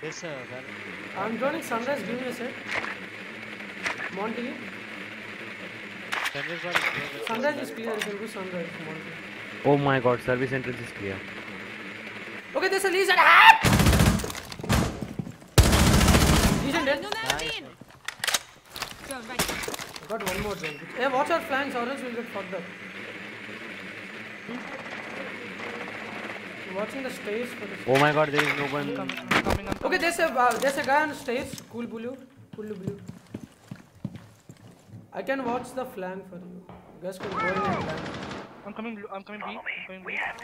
Yes, sir. I'm drawing Sunrise. Give me a set. Monty. Sunrise is clear. You can do Sunrise. Monty. Oh my God! Service entrance is clear. Okay, there's a Legion. Ah! Legion dead. Got one more zone. Hey, watch our flanks, or else we'll get fucked up. Watching the stairs for the... Oh my God, there is no one. I'm coming. Okay, there's a guy on the stairs. Cool blue. I can watch the flank for you. You guys can go in and flank. I'm coming. Follow me. We have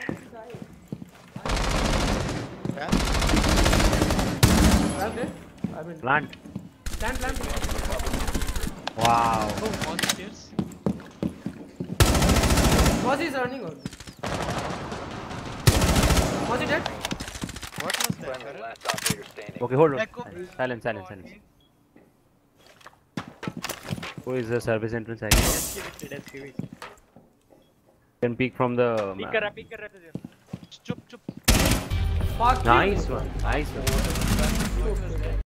this. Plant. Wow. Oh, all the stairs. Mozi is running out. Was he dead? What was that? Last operator standing. Okay, hold on. Silence. Who is the service entrance? I guess. You can peek from the. Peek kara. Chup. Fuck. Nice one.